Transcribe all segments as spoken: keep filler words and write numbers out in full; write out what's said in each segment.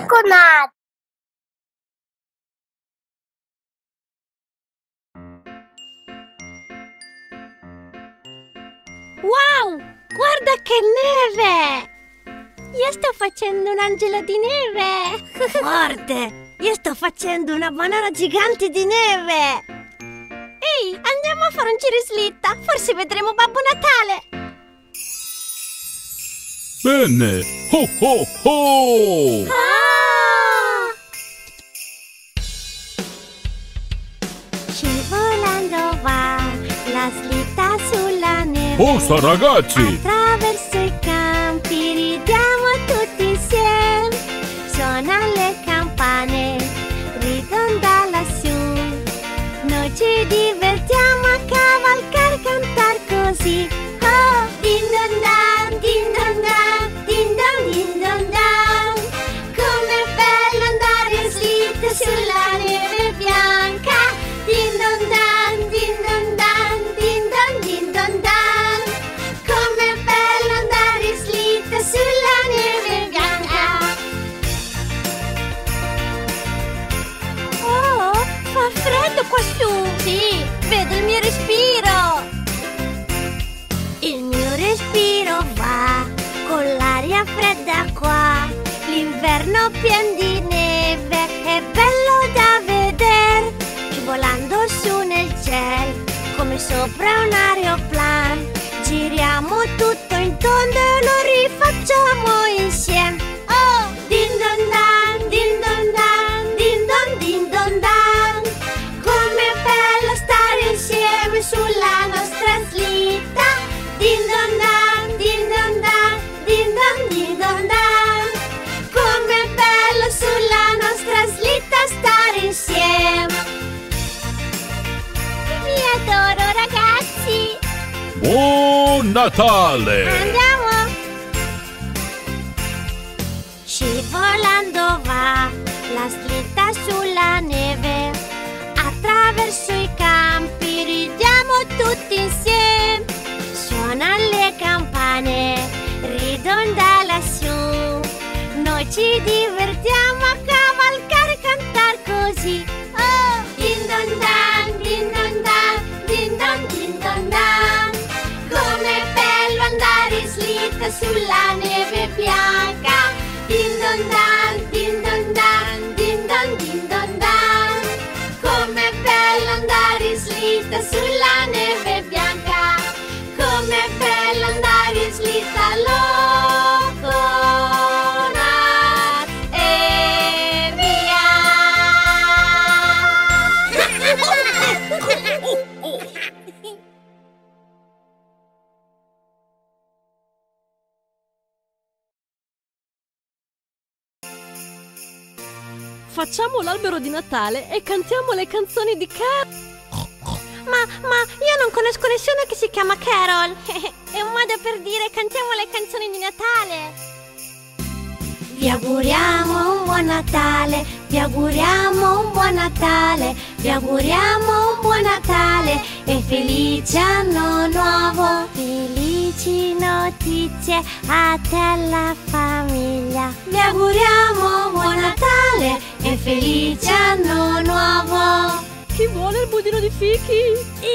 Coconut. Wow, guarda che neve! Io sto facendo un angelo di neve! Forte! Io sto facendo una banana gigante di neve! Ehi, andiamo a fare un giro in slitta! Forse vedremo Babbo Natale! Bene! Ho ho ho! Ah! Scivolando va la slitta sulla neve. Forza ragazzi! Attraverso i campi ridiamo tutti insieme. Suonano le campane, ridonda lassù. Noi ci divertiamo a cavalcare, cantare così. Oh, din don dan, din don dan. Sì, vedo il mio respiro. Il mio respiro va con l'aria fredda qua. L'inverno pieno di neve è bello da vedere. Scivolando su nel cielo come sopra un aeroplano. Giriamo tutto in tondo e lo rifacciamo insieme. Oh, din don dan, din don dan, din don din don dan. Sulla nostra slitta, din don dan, din don dan, din don din don dan. Com'è bello sulla nostra slitta stare insieme. Vi adoro ragazzi. Buon Natale. Andiamo. Scivolando va la slitta sulla neve. Attraverso i campi tutti insieme, suonano le campane, ridonda lassù. Noi ci divertiamo a cavalcare, cantare così. Oh, din don dan, din don dan, din don din don dan. Com'è bello andare in slitta sulla neve bianca. Din don dan, din don dan, din don din don dan. Com'è bello andare in slitta sulla neve bianca. Com'è bello andare in slitta Loconat e via. Facciamo l'albero di Natale e cantiamo le canzoni di Carol. Ma, ma, io non conosco nessuno che si chiama Carol. È un modo per dire cantiamo le canzoni di Natale. Vi auguriamo un buon Natale, vi auguriamo un buon Natale, vi auguriamo un buon Natale e felice anno nuovo. Felici notizie a te e alla famiglia. Vi auguriamo un buon Natale e felice anno nuovo. Chi vuole il budino di fichi?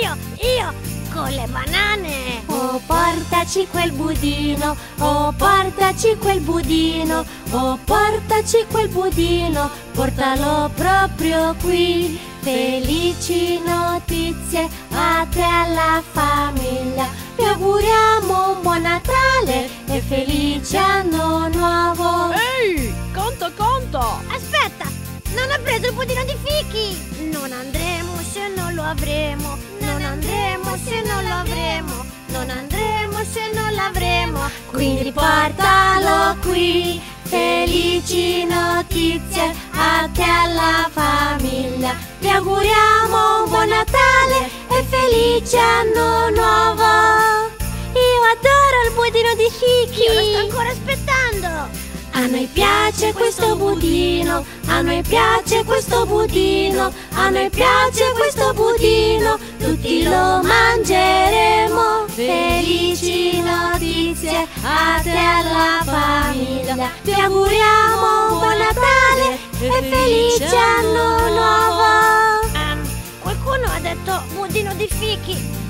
Io, io, con le banane! Oh, portaci quel budino, oh, portaci quel budino, oh, portaci quel budino, portalo proprio qui! Felici notizie a te e alla famiglia! Vi auguriamo un buon Natale e felice anno nuovo! Ehi, conto, conto! Aspetta! Non ho preso il budino di fichi! Non andremo se non lo avremo. Non andremo se non lo avremo. Non andremo se non l'avremo. Quindi portalo qui. Felici notizie a te e alla famiglia. Vi auguriamo un buon Natale e felice anno nuovo. Io adoro il budino di fichi! Io lo sto ancora aspettando! A noi piace questo budino. A noi piace questo budino, a noi piace questo budino, tutti lo mangeremo. Felici notizie a te e alla famiglia, vi auguriamo un buon Natale e felice anno nuovo. um, Qualcuno ha detto budino di fichi.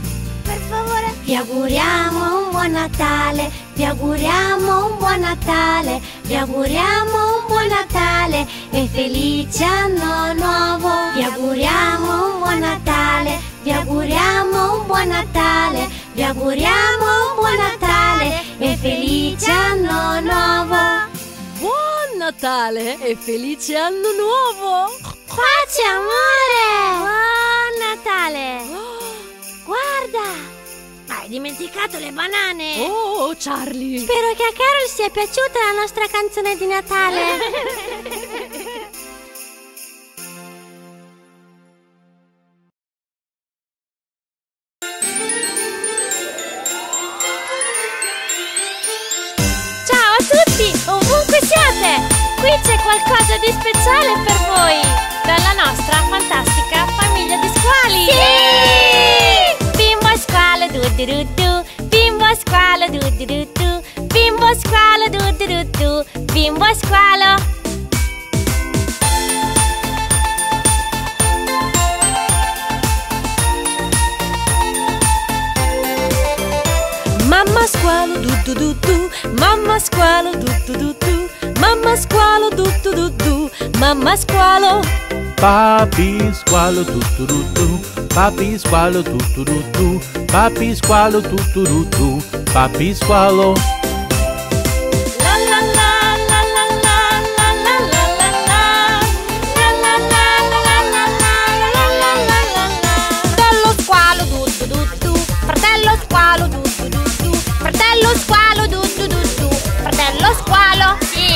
Per favore, vi auguriamo un buon Natale, vi auguriamo un buon Natale, vi auguriamo un buon Natale e felice anno nuovo. Vi auguriamo un buon Natale, vi auguriamo un buon Natale, vi auguriamo un buon Natale e felice anno nuovo. Buon Natale e felice anno nuovo. Pace, amore. Buon Natale. Guarda! Hai dimenticato le banane! Oh, Charlie! Spero che a Carol sia piaciuta la nostra canzone di Natale! Ciao a tutti, ovunque siate! Qui c'è qualcosa di speciale per voi! Dalla nostra fantastica famiglia di squali! Sì! Squalo du du du du, bimbo squalo du du du du, bimbo squalo du du du du, bimbo squalo. Mamma squalo du du du du, mamma squalo du du du du, mamma squalo du du du du, mamma squalo. Papi squalo du du du du, papi squalo du du du du, papi squalo du du du du, papi squalo. Fratello squalo du du du du, fratello squalo du du du du, fratello squalo du du du du, fratello squalo. Sì!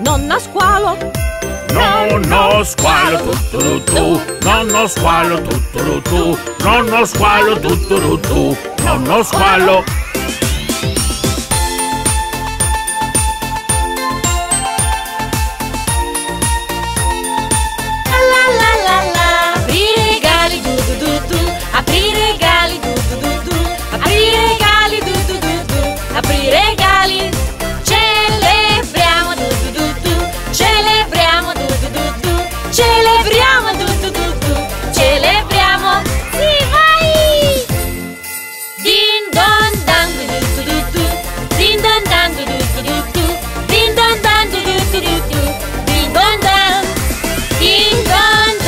Nonna squalo. Nonno squalo tutturutu, nonno squalo tutturutu, nonno squalo tutturutu, nonno squalo. La la la la. Apri i regali du du du du, apri i regali du du du du, apri i regali du du du du, apri i regali. Celebriamo du du du du, celebriamo. Sì, vai! Din don dan du du du du, din don dan du du du du, din don dan du du du du, din don dan, din don dan.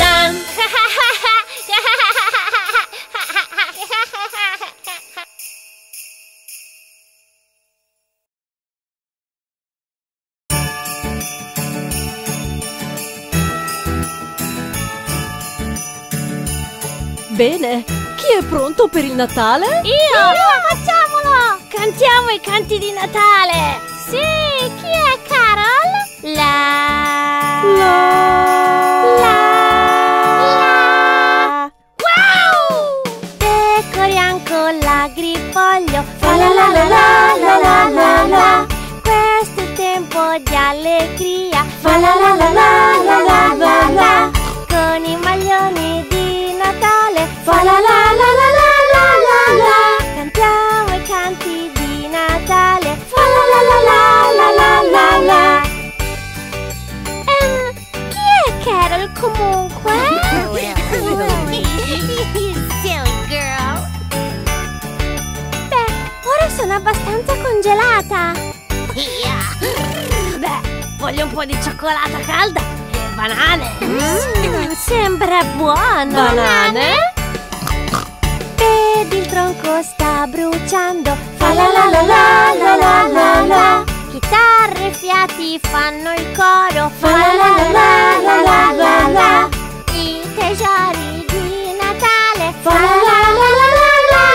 Bene, chi è pronto per il Natale? Io! Io, facciamolo! Cantiamo i canti di Natale! Sì, chi è Carol? La... La... La... La... Wow! Pecorian con l'agrifoglio, fa la la la la la la la la. Questo è tempo di allegria, fa la la la la la la la la. Con i maglioni di fa la la la la la la la la. Cantiamo i canti di Natale, fa la la la la la la la. Ehm, chi è Carol comunque? Silly girl. Beh, ora sono abbastanza congelata. Beh, voglio un po' di cioccolata calda e banane. Mm, sembra buono. Banane? Ed il tronco sta bruciando, fa la la la la la la la la. Chitarre e fiati fanno il coro, fa la la la la la la la. I tesori di Natale, fa la la la la la la.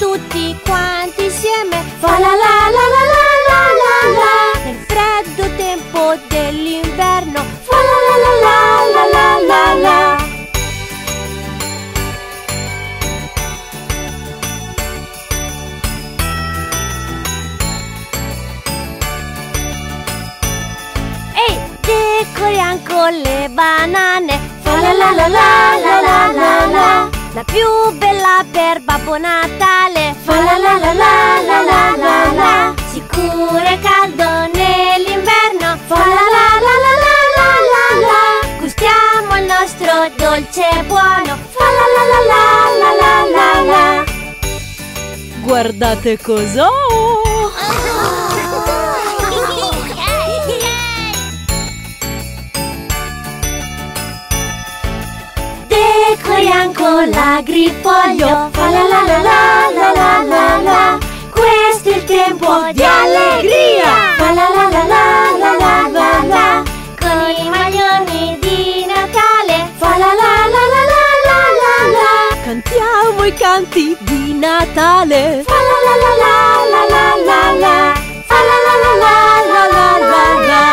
tutti quanti insieme. Fa la la la la la la la la. Nel freddo tempo dell'inverno. Fa la la la la la la la la. Ehi, decoriamo con le banane. Fa la la la la la la la la. La più bella per Babbo Natale. Fa la la la la la la la la. Sicuro e caldo nell'inverno. Fa la la la la la la la la. Gustiamo il nostro dolce buono. Fa la la la la la la la la. Guardate cos'ho! Decoriamo con l'agrifoglio. Fa la la la la la la la la. Questo è il tempo di allegria. Fa la la la la la la la la. Con i maglioni di Natale. Fa la la la la la la la la. Cantiamo i canti di Natale. Fa la la la la la la la. Fa la la la la la la la.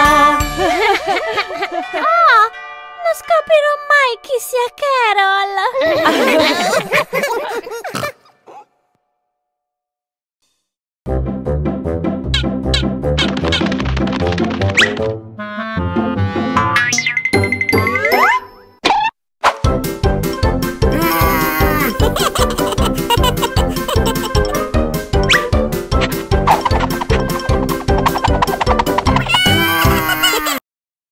Non scoprirò mai chi sia Carol!